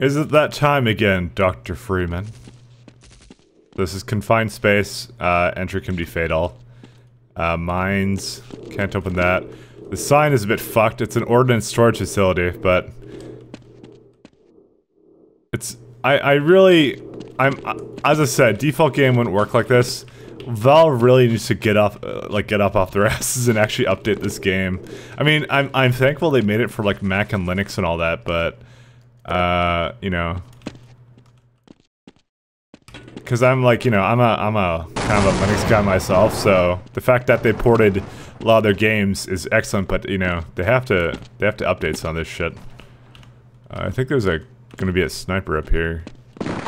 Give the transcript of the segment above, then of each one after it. Is it that time again, Dr. Freeman? This is confined space. Entry can be fatal. Mines. Can't open that. The sign is a bit fucked. It's an ordnance storage facility, but... it's... As I said, default game wouldn't work like this. Valve really needs to get up off their asses and actually update this game. I mean, I'm thankful they made it for, like, Mac and Linux and all that, but... you know, because I'm like, you know, I'm a kind of a Linux guy myself, so the fact that they ported a lot of their games is excellent, but you know, they have to update some of this shit. I think there's gonna be a sniper up here. Maybe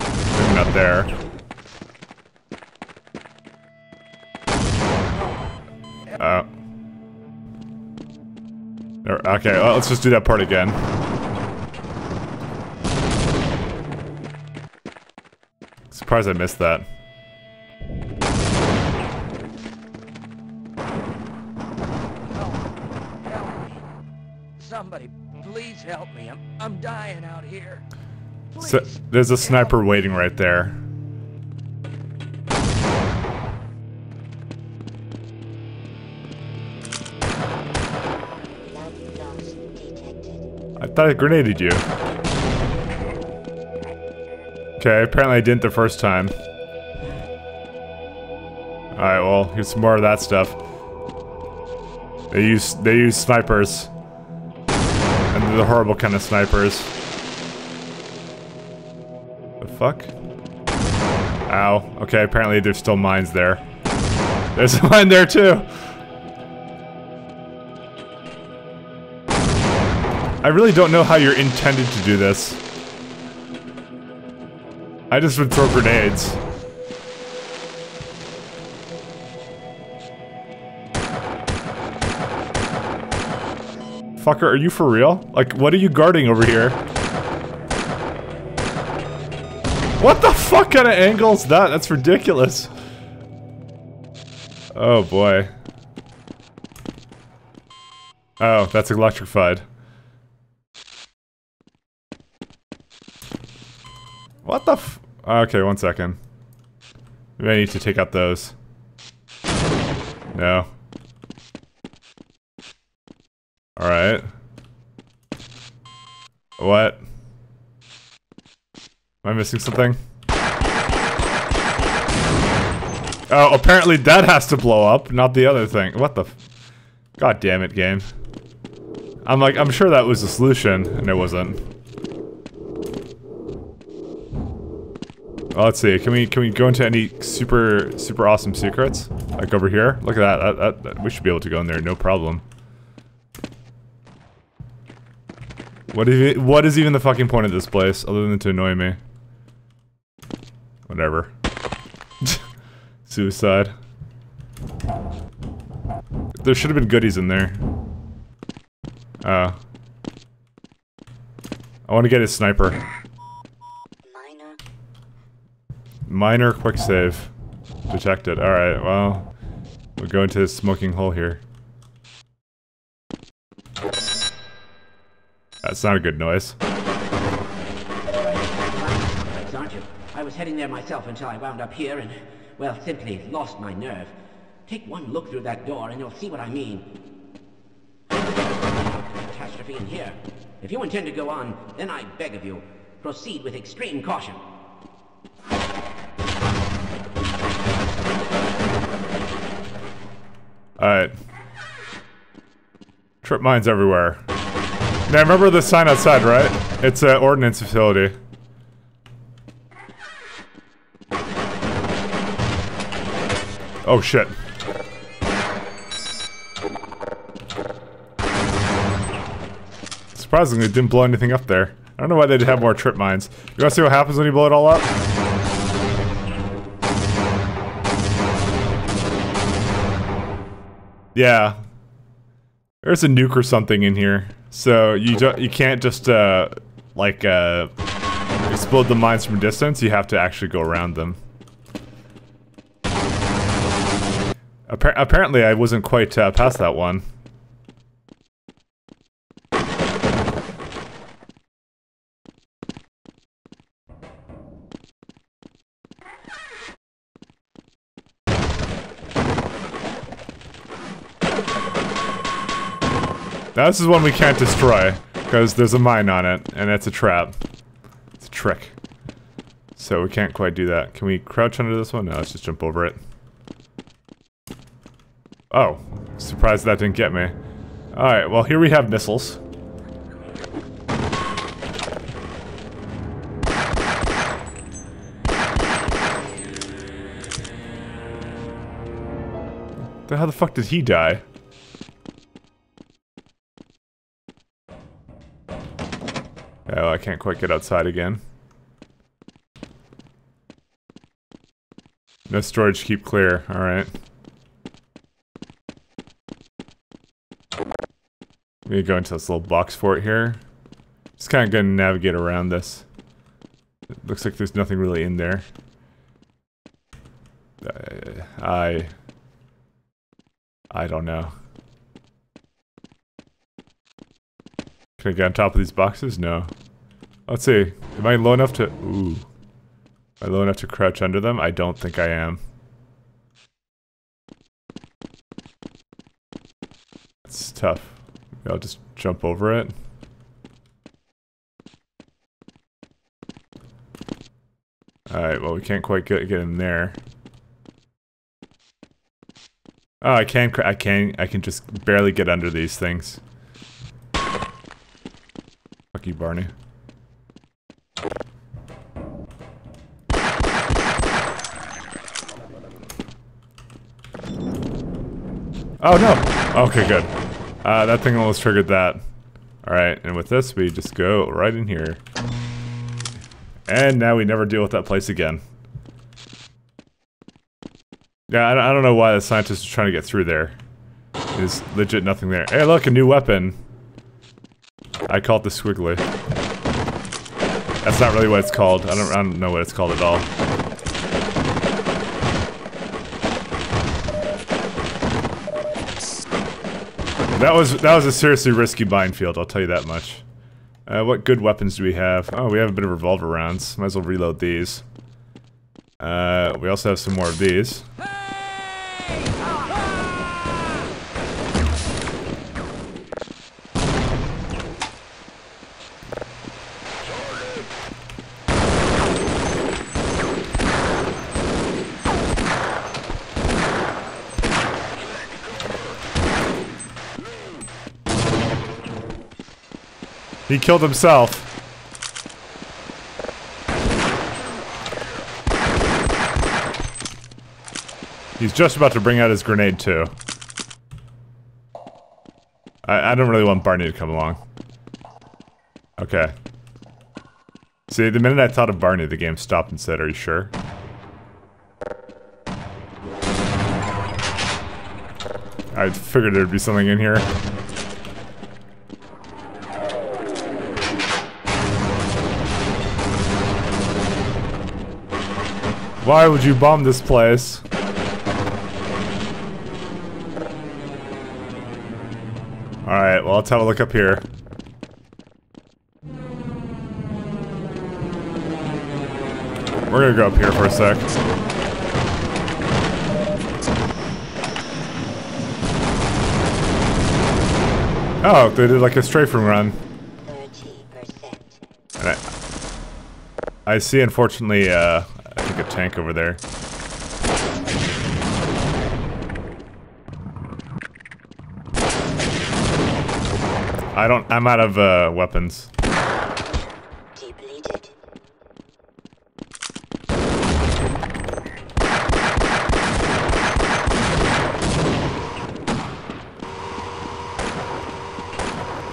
not there. Okay, well, let's just do that part again. Surprised I missed that. Help me. Somebody, please help me. I'm dying out here. Please. So, there's a sniper waiting right there. I thought I grenaded you. Okay, apparently I didn't the first time. Alright, well, here's some more of that stuff. They use snipers. And they're the horrible kind of snipers. The fuck? Ow. Okay, apparently there's still mines there. There's a mine there too! I really don't know how you're intended to do this. I just would throw grenades. Fucker, are you for real? Like, what are you guarding over here? What the fuck kind of angle is that? That's ridiculous. Oh boy. Oh, that's electrified. What the f- okay, one second. Maybe I need to take out those. No. Alright. What? Am I missing something? Oh, apparently that has to blow up, not the other thing. What the f- god damn it, game. I'm like, I'm sure that was the solution, and it wasn't. Let's see. Can we go into any super awesome secrets? Like over here? Look at that. We should be able to go in there, no problem. What is even the fucking point of this place other than to annoy me? Whatever. Suicide. There should have been goodies in there. I want to get his sniper. Minor quick save. Detected. Alright, well, we'll go into this smoking hole here. That's not a good noise. Aren't you? I was heading there myself until I wound up here and, well, simply lost my nerve. Take one look through that door and you'll see what I mean. Catastrophe in here. If you intend to go on, then I beg of you, proceed with extreme caution. Alright. Trip mines everywhere. Now, remember the sign outside, right? It's an ordnance facility. Oh, shit. Surprisingly, it didn't blow anything up there. I don't know why they'd have more trip mines. You wanna see what happens when you blow it all up? Yeah, there's a nuke or something in here, so you can't just explode the mines from a distance. You have to actually go around them. Apparently, I wasn't quite past that one. Now this is one we can't destroy, because there's a mine on it, and that's a trap. It's a trick. So we can't quite do that. Can we crouch under this one? No, let's just jump over it. Oh. Surprised that didn't get me. Alright, well here we have missiles. How the fuck did he die? Oh, I can't quite get outside again. No storage, keep clear. Alright. I'm gonna go into this little box fort here. Just kinda gonna navigate around this. It looks like there's nothing really in there. I don't know. Can I get on top of these boxes? No. Let's see. Am I low enough to... Ooh. Am I low enough to crouch under them? I don't think I am. It's tough. Maybe I'll just jump over it. Alright, well we can't quite get in there. Oh, I can just barely get under these things. Fuck you, Barney. Oh, no! Okay, good. That thing almost triggered that. Alright, and with this, we just go right in here. And now we never deal with that place again. Yeah, I don't know why the scientists are trying to get through there. There's legit nothing there. Hey, look, a new weapon. I call it the Squiggly. That's not really what it's called. I don't know what it's called at all. That was a seriously risky minefield, I'll tell you that much. What good weapons do we have? Oh, we have a bit of revolver rounds. Might as well reload these. We also have some more of these. He killed himself. He's just about to bring out his grenade, too. I don't really want Barney to come along. Okay. See, the minute I thought of Barney, the game stopped and said, "Are you sure?" I figured there'd be something in here. Why would you bomb this place? Alright, well let's have a look up here. We're gonna go up here for a sec. Oh, they did like a strafe room run. Alright. I see, unfortunately, a tank over there. I'm out of weapons. Depleted.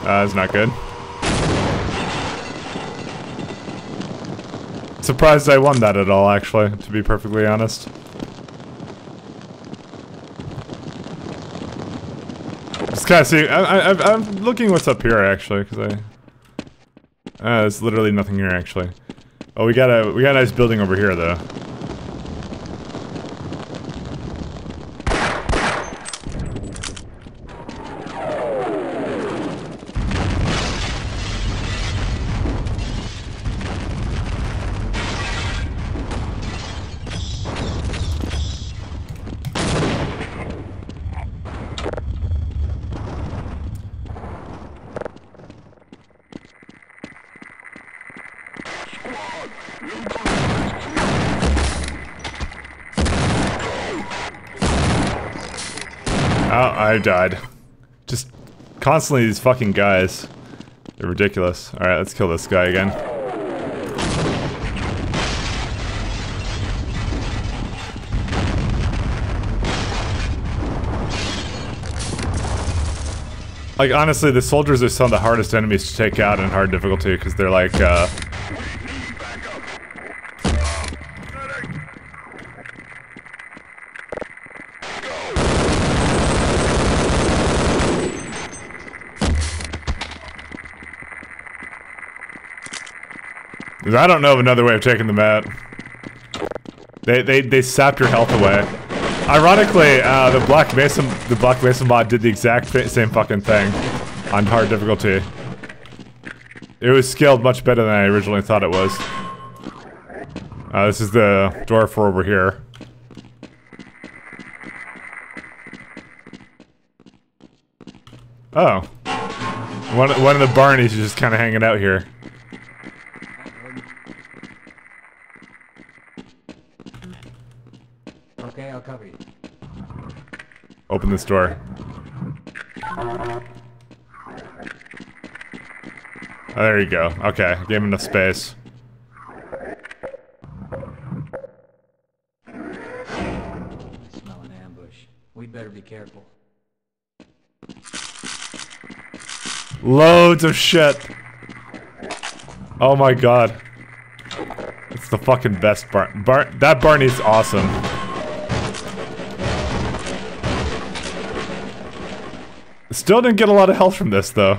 That's not good. Surprised I won that at all, actually, to be perfectly honest. Just kind of see. I'm looking what's up here, actually, because there's literally nothing here, actually. Oh, we got a nice building over here, though. I died. Just constantly these fucking guys. They're ridiculous. Alright, let's kill this guy again. Like, honestly, the soldiers are some of the hardest enemies to take out in hard difficulty, because they're like, I don't know of another way of taking them out. They sap your health away. Ironically, the Black Mason mod did the exact same fucking thing on hard difficulty. It was scaled much better than I originally thought it was. This is the door for over here. Oh, one of the Barneys is just kind of hanging out here. Okay, I'll cover you. Open this door. Oh, there you go. Okay, gave him enough space. I smell an ambush. We'd better be careful. Loads of shit. Oh my god. It's the fucking best that Barney's awesome. Still didn't get a lot of health from this, though.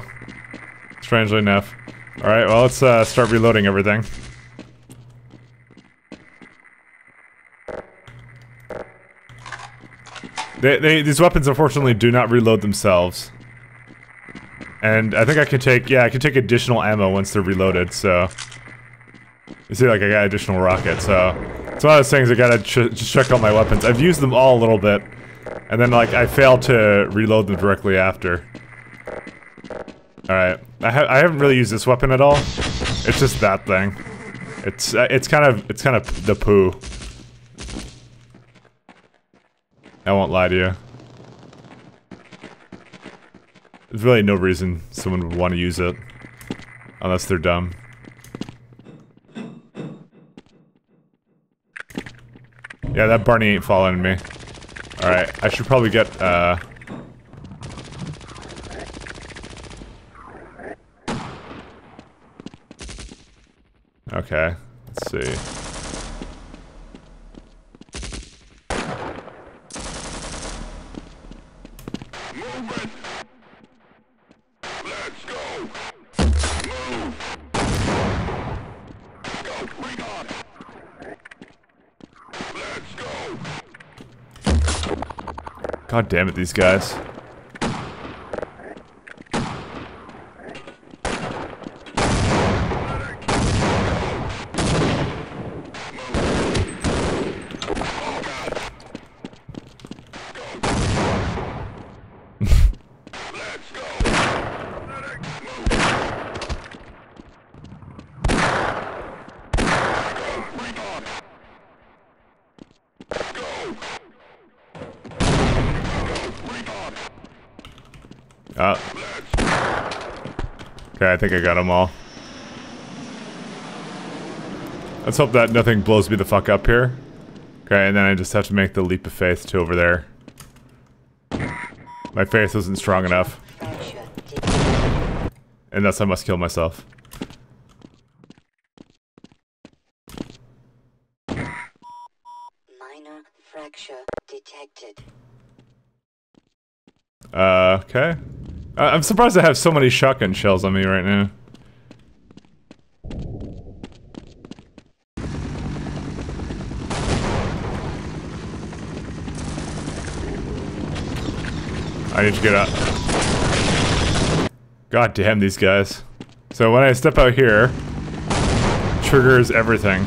Strangely enough. Alright, well, let's start reloading everything. These weapons, unfortunately, do not reload themselves. And I think I can take... yeah, I can take additional ammo once they're reloaded, so... you see, like, I got additional rockets, so... it's one of those things I gotta just check out my weapons. I've used them all a little bit. And then, like, I failed to reload them directly after. Alright. I haven't really used this weapon at all. It's just that thing. It's kind of the poo. I won't lie to you. There's really no reason someone would want to use it. Unless they're dumb. Yeah, that Barney ain't following me. Alright, I should probably get, okay, let's see. Movement. Let's go. Move. Go, bring on. Let's go. God damn it, these guys. Okay, I think I got them all. Let's hope that nothing blows me the fuck up here. Okay, and then I just have to make the leap of faith to over there. My faith wasn't strong enough. And thus I must kill myself. Minor fracture detected. Okay. I'm surprised I have so many shotgun shells on me right now. I need to get up. God damn these guys. So when I step out here, triggers everything.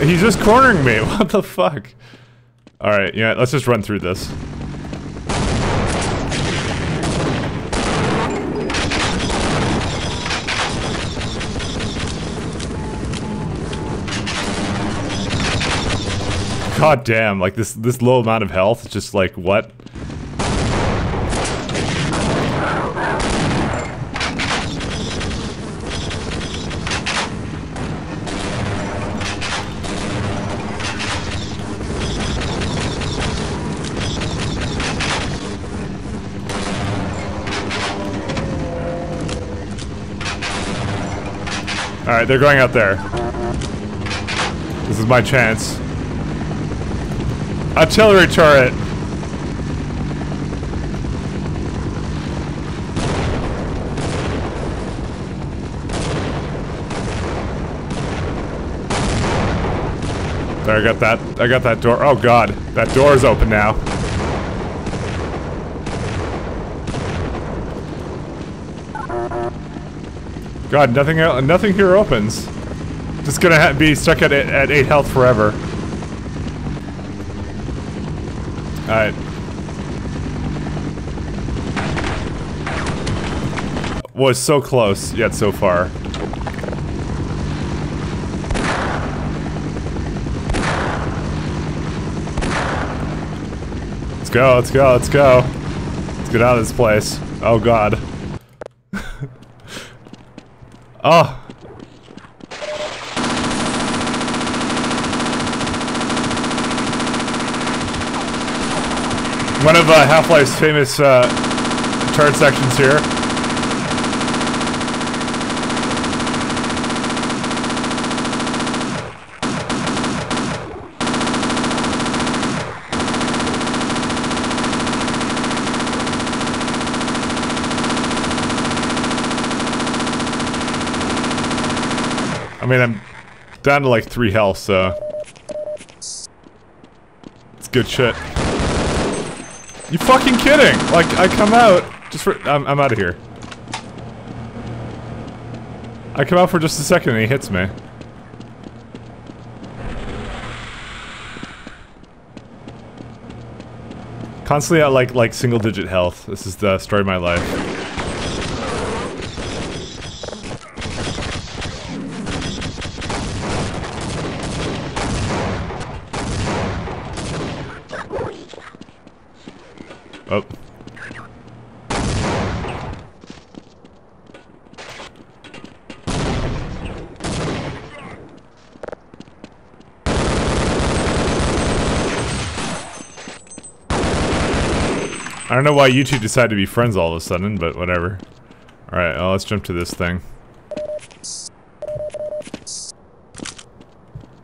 He's just cornering me, what the fuck? Alright, yeah, let's just run through this. God damn, like this low amount of health, it's just like, what? Alright, they're going out there. This is my chance. Artillery turret! There, I got that door. Oh god, that door is open now. God, nothing here opens. Just gonna be stuck at 8 health forever. Alright. Was so close, yet so far. Let's go, let's go, let's go. Let's get out of this place. Oh god. Oh! One of Half-Life's famous turret sections here. I mean, I'm down to like 3 health, so it's good shit. You fucking kidding? Like, I come out just for I'm out of here. I come out for just a second and he hits me. Constantly at like single digit health. This is the story of my life. Oh. I don't know why you two decided to be friends all of a sudden, but whatever. Alright, well, let's jump to this thing.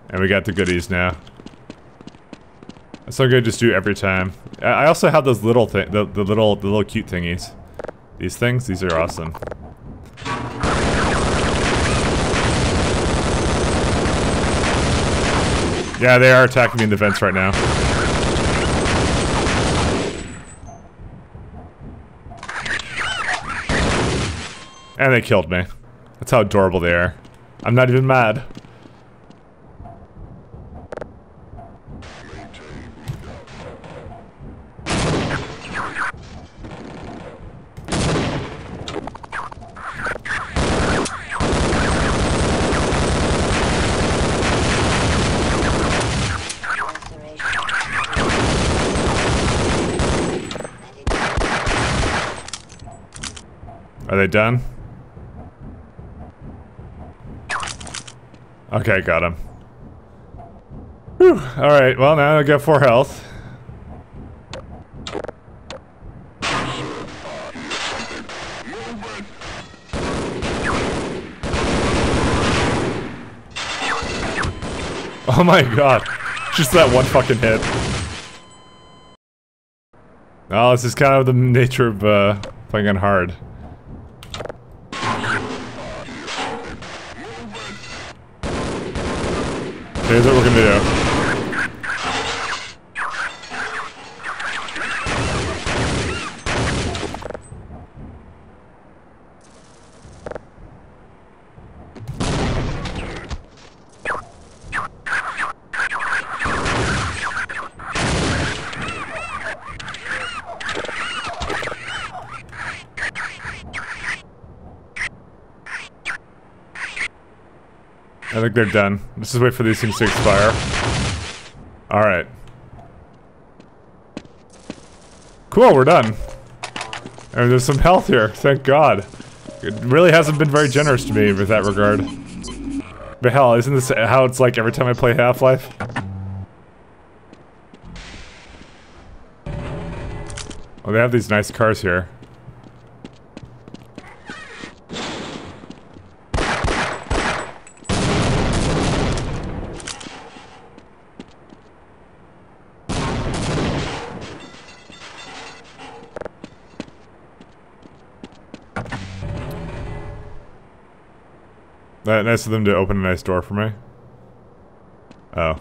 And we got the goodies now. That's what I'm gonna just do every time. I also have those little thing, the little cute thingies. These things, these are awesome. Yeah, they are attacking me in the vents right now. And they killed me. That's how adorable they are. I'm not even mad. Are they done? Okay, got him. Whew. Alright, well now I got 4 health. Oh my god. Just that one fucking hit. Oh, this is kind of the nature of playing on hard. Here's what we're gonna do. I think they're done. Let's just wait for these things to expire. Alright. Cool, we're done. And there's some health here, thank God. It really hasn't been very generous to me with that regard. But hell, isn't this how it's like every time I play Half-Life? Oh, they have these nice cars here. Nice of them to open a nice door for me. Oh.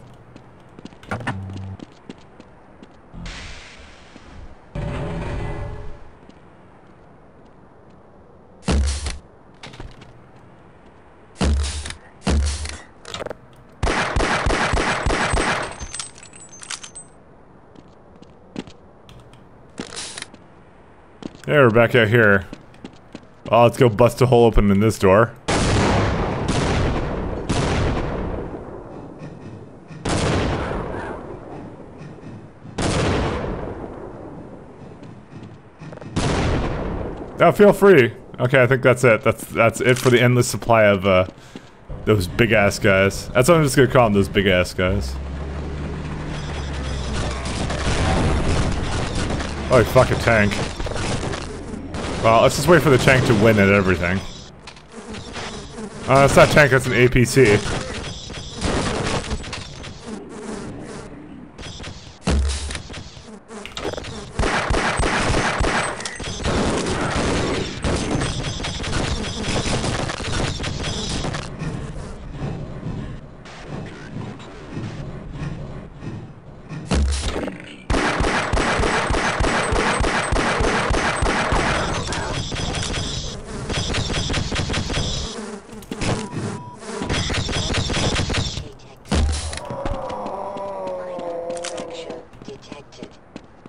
Hey, we're back out here. Oh, let's go bust a hole open in this door. Oh, feel free. Okay, I think that's it. That's it for the endless supply of those big ass guys. That's what I'm just gonna call them, those big ass guys. Oh fuck, a tank. Well, let's just wait for the tank to win at everything. That's not a tank. That's an APC.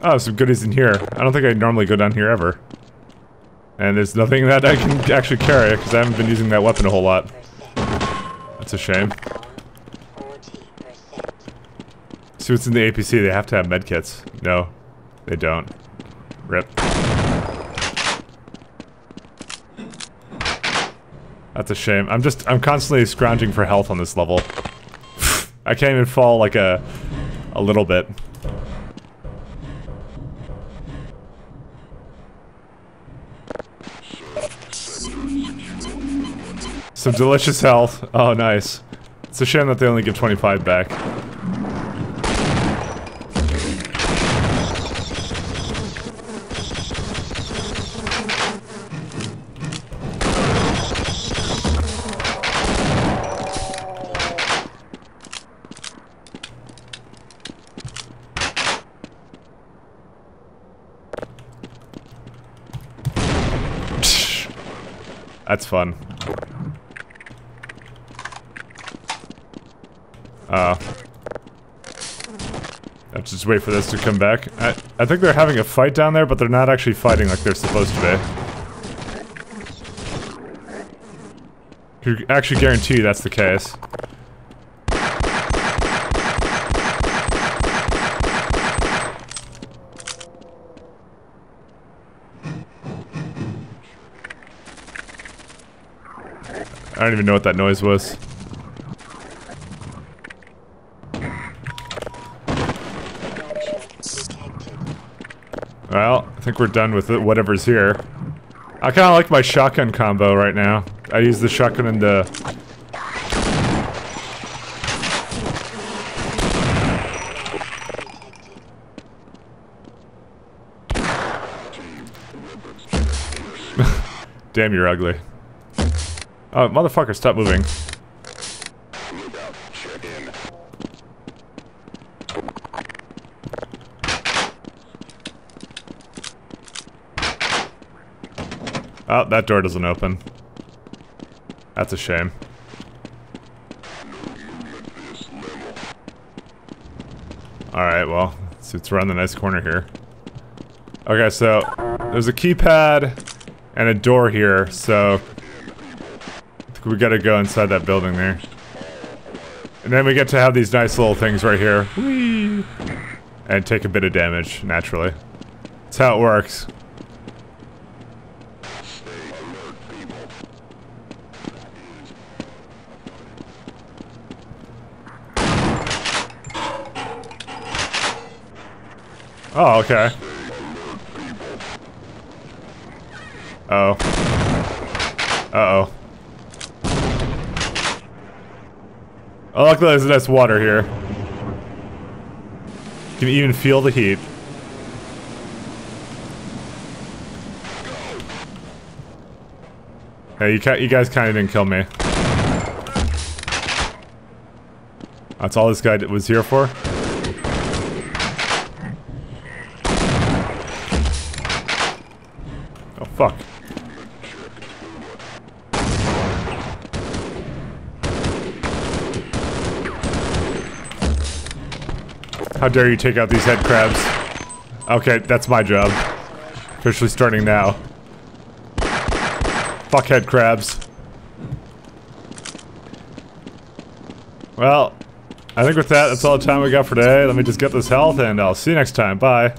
Oh, some goodies in here. I don't think I normally go down here ever. And there's nothing that I can actually carry, because I haven't been using that weapon a whole lot. That's a shame. See what's in the APC, they have to have medkits. No, they don't. Rip. That's a shame. I'm constantly scrounging for health on this level. I can't even fall like a little bit. Some delicious health. Oh, nice. It's a shame that they only give 25 back. That's fun. I have to just wait for this to come back. I think they're having a fight down there, but they're not actually fighting like they're supposed to be. I could actually guarantee you that's the case. I don't even know what that noise was. Well, I think we're done with it, whatever's here. I kind of like my shotgun combo right now. I use the shotgun and the... Damn, you're ugly. Oh, motherfucker, stop moving. Oh, that door doesn't open. That's a shame. Alright, well, let's run the nice corner here. Okay, so there's a keypad and a door here, so I think we gotta go inside that building there. And then we get to have these nice little things right here. Whee! And take a bit of damage, naturally. That's how it works. Oh, okay. Uh-oh. Uh-oh. Oh, luckily there's nice water here. You can even feel the heat. Hey, you guys kind of didn't kill me. That's all this guy was here for? Oh, fuck. How dare you take out these head crabs? Okay, that's my job. Officially starting now. Fuck head crabs. Well, I think with that, that's all the time we got for today. Let me just get this health, and I'll see you next time. Bye.